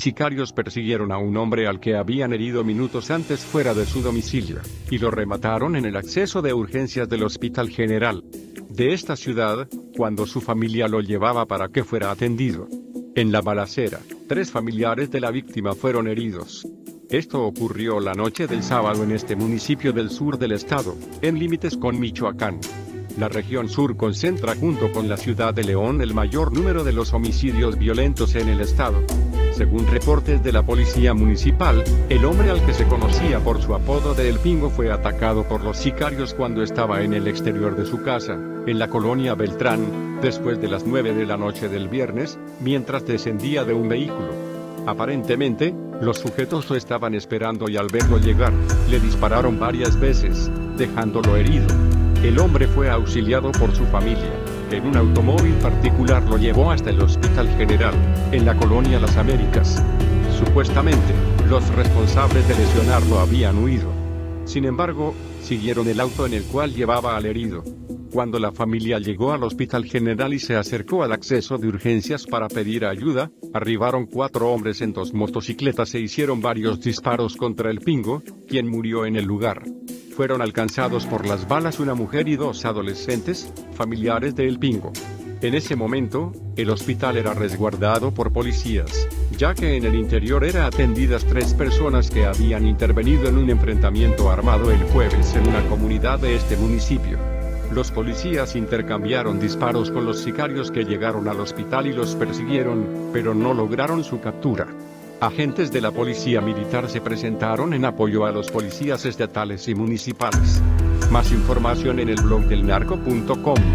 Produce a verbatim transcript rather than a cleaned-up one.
sicarios persiguieron a un hombre al que habían herido minutos antes fuera de su domicilio, y lo remataron en el acceso de urgencias del Hospital General de esta ciudad, cuando su familia lo llevaba para que fuera atendido. En la balacera, tres familiares de la víctima fueron heridos. Esto ocurrió la noche del sábado en este municipio del sur del estado, en límites con Michoacán. La región sur concentra junto con la ciudad de León el mayor número de los homicidios violentos en el estado. Según reportes de la policía municipal, el hombre al que se conocía por su apodo de El Pingo fue atacado por los sicarios cuando estaba en el exterior de su casa, en la colonia Beltrán, después de las nueve de la noche del viernes, mientras descendía de un vehículo. Aparentemente, los sujetos lo estaban esperando y al verlo llegar, le dispararon varias veces, dejándolo herido. El hombre fue auxiliado por su familia. En un automóvil particular lo llevó hasta el Hospital General, en la colonia Las Américas. Supuestamente, los responsables de lesionarlo habían huido. Sin embargo, siguieron el auto en el cual llevaba al herido. Cuando la familia llegó al Hospital General y se acercó al acceso de urgencias para pedir ayuda, arribaron cuatro hombres en dos motocicletas e hicieron varios disparos contra El Pingo, quien murió en el lugar. Fueron alcanzados por las balas una mujer y dos adolescentes, familiares de El Pingo. En ese momento, el hospital era resguardado por policías, ya que en el interior eran atendidas tres personas que habían intervenido en un enfrentamiento armado el jueves en una comunidad de este municipio. Los policías intercambiaron disparos con los sicarios que llegaron al hospital y los persiguieron, pero no lograron su captura. Agentes de la policía militar se presentaron en apoyo a los policías estatales y municipales. Más información en el blog del narco punto com.